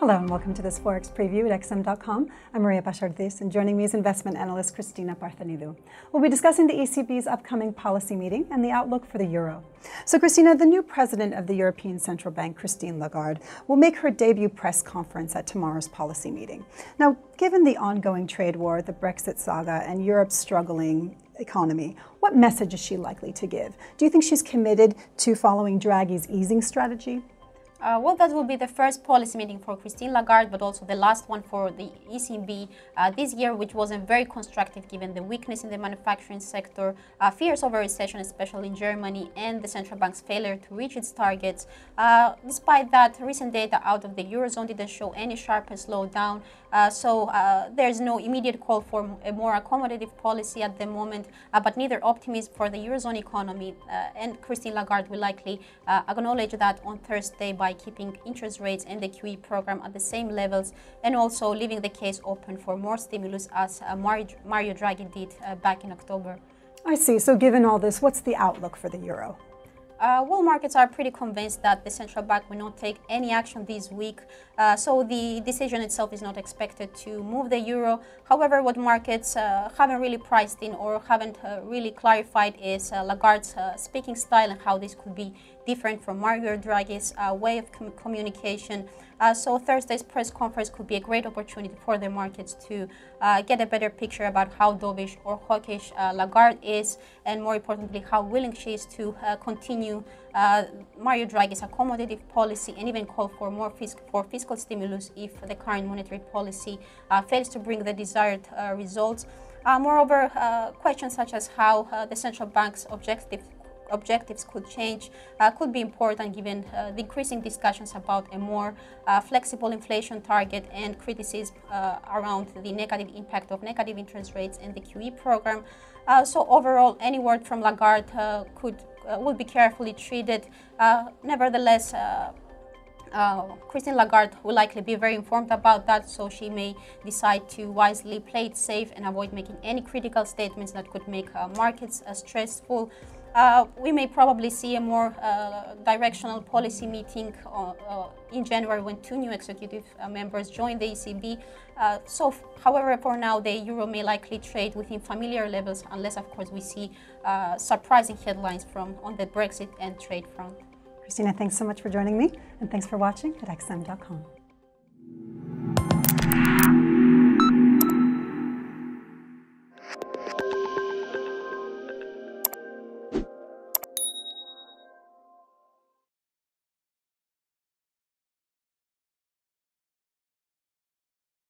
Hello and welcome to this Forex preview at XM.com. I'm Maria Bashardis, and joining me is investment analyst Christina Parthenilou. We'll be discussing the ECB's upcoming policy meeting and the outlook for the euro. So Christina, the new president of the European Central Bank, Christine Lagarde, will make her debut press conference at tomorrow's policy meeting. Now, given the ongoing trade war, the Brexit saga, and Europe's struggling economy, what message is she likely to give? Do you think she's committed to following Draghi's easing strategy? Well, that will be the first policy meeting for Christine Lagarde, but also the last one for the ECB this year, which wasn't very constructive given the weakness in the manufacturing sector, fears of a recession, especially in Germany, and the central bank's failure to reach its targets. Despite that, recent data out of the Eurozone didn't show any sharp slowdown, so there's no immediate call for a more accommodative policy at the moment, but neither optimism for the Eurozone economy, and Christine Lagarde will likely acknowledge that on Thursday by keeping interest rates and the QE program at the same levels, and also leaving the case open for more stimulus as Mario Draghi did back in October. I see. So given all this, what's the outlook for the euro? Well, markets are pretty convinced that the central bank will not take any action this week, so the decision itself is not expected to move the euro. However, what markets haven't really priced in or haven't really clarified is Lagarde's speaking style and how this could be different from Mario Draghi's way of communication. So Thursday's press conference could be a great opportunity for the markets to get a better picture about how dovish or hawkish Lagarde is, and more importantly, how willing she is to continue Mario Draghi's accommodative policy and even call for more fiscal stimulus if the current monetary policy fails to bring the desired results. Moreover, questions such as how the central bank's objectives could change could be important given the increasing discussions about a more flexible inflation target and criticism around the negative impact of negative interest rates and the QE program. So overall, any word from Lagarde would be carefully treated. Nevertheless, Christine Lagarde will likely be very informed about that, so she may decide to wisely play it safe and avoid making any critical statements that could make markets stressful. We may probably see a more directional policy meeting in January when two new executive members join the ECB. However, for now, the euro may likely trade within familiar levels unless, of course, we see surprising headlines on the Brexit and trade front. Christina, thanks so much for joining me, and thanks for watching at XM.com.